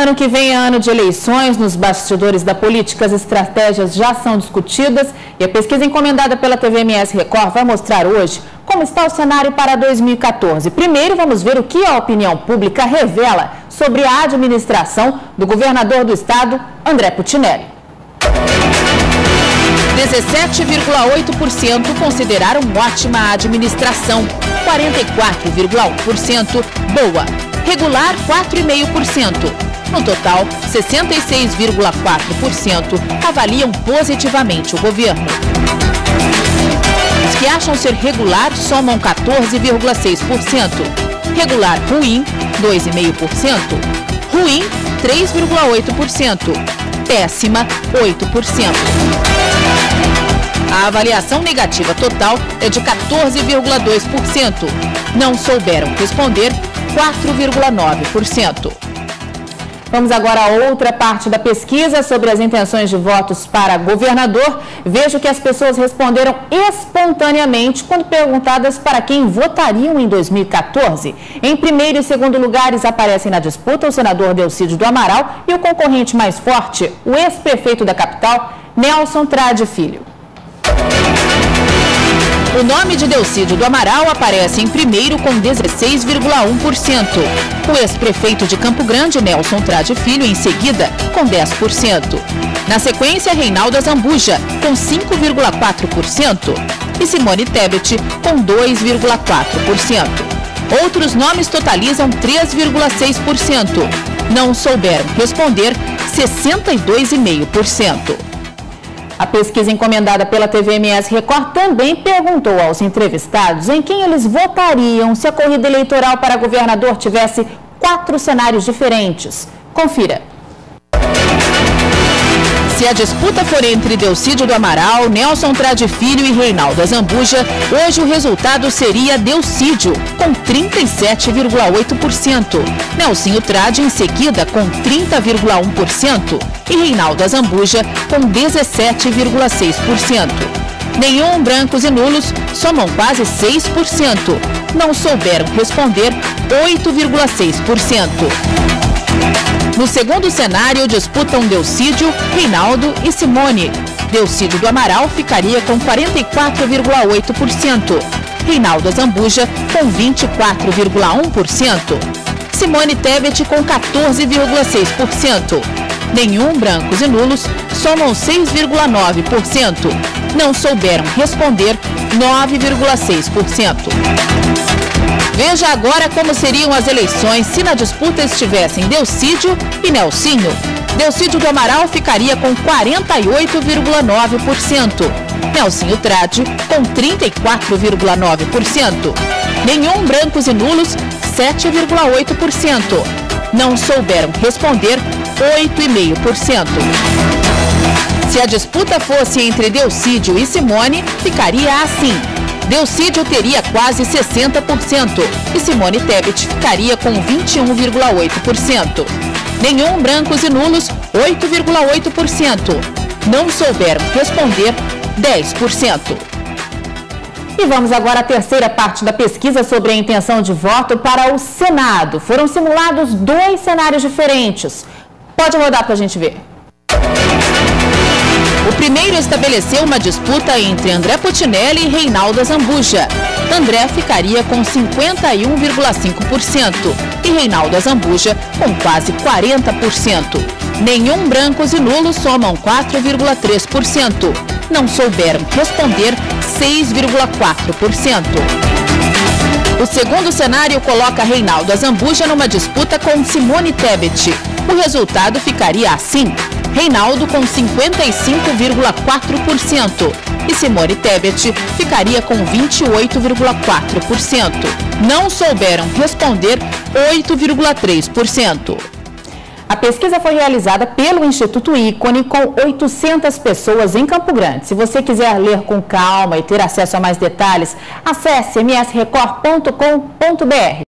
Ano que vem é ano de eleições, nos bastidores da política as estratégias já são discutidas e a pesquisa encomendada pela TVMS Record vai mostrar hoje como está o cenário para 2014. Primeiro vamos ver o que a opinião pública revela sobre a administração do governador do estado, André Puccinelli. 17,8% consideraram ótima a administração, 44,1% boa, regular 4,5%. No total, 66,4% avaliam positivamente o governo. Os que acham ser regular somam 14,6%, regular ruim 2,5%, ruim 3,8%, péssima 8%. A avaliação negativa total é de 14,2%. Não souberam responder 4,9%. Vamos agora a outra parte da pesquisa sobre as intenções de votos para governador. Vejo que as pessoas responderam espontaneamente quando perguntadas para quem votariam em 2014. Em primeiro e segundo lugares aparecem na disputa o senador Delcídio do Amaral e o concorrente mais forte, o ex-prefeito da capital, Nelson Trad Filho. O nome de Delcídio do Amaral aparece em primeiro com 16,1%. O ex-prefeito de Campo Grande, Nelson Trad Filho, em seguida, com 10%. Na sequência, Reinaldo Azambuja, com 5,4%. E Simone Tebet, com 2,4%. Outros nomes totalizam 3,6%. Não souberam responder 62,5%. A pesquisa encomendada pela TVMS Record também perguntou aos entrevistados em quem eles votariam se a corrida eleitoral para governador tivesse 4 cenários diferentes. Confira. Se a disputa for entre Delcídio do Amaral, Nelson Trad Filho e Reinaldo Azambuja, hoje o resultado seria Delcídio, com 37,8%. Nelsinho Trad em seguida com 30,1% e Reinaldo Azambuja com 17,6%. Nenhum, brancos e nulos somam quase 6%. Não souberam responder 8,6%. No segundo cenário, disputam Delcídio, Reinaldo e Simone. Delcídio do Amaral ficaria com 44,8%. Reinaldo Azambuja com 24,1%. Simone Tebet com 14,6%. Nenhum, brancos e nulos somam 6,9%. Não souberam responder 9,6%. Veja agora como seriam as eleições se na disputa estivessem Delcídio e Nelsinho. Delcídio do Amaral ficaria com 48,9%. Nelsinho Trad com 34,9%. Nenhum, brancos e nulos, 7,8%. Não souberam responder 8,5%. Se a disputa fosse entre Delcídio e Simone, ficaria assim. Delcídio teria quase 60% e Simone Tebet ficaria com 21,8%. Nenhum, brancos e nulos, 8,8%. Não souberam responder, 10%. E vamos agora à terceira parte da pesquisa sobre a intenção de voto para o Senado. Foram simulados 2 cenários diferentes. Pode rodar para a gente ver. O primeiro estabeleceu uma disputa entre André Puccinelli e Reinaldo Azambuja. André ficaria com 51,5% e Reinaldo Azambuja com quase 40%. Nenhum, brancos e nulos somam 4,3%. Não souberam responder 6,4%. O segundo cenário coloca Reinaldo Azambuja numa disputa com Simone Tebet. O resultado ficaria assim. Reinaldo com 55,4% e Simone Tebet ficaria com 28,4%. Não souberam responder 8,3%. A pesquisa foi realizada pelo Instituto Ícone com 800 pessoas em Campo Grande. Se você quiser ler com calma e ter acesso a mais detalhes, acesse msrecord.com.br.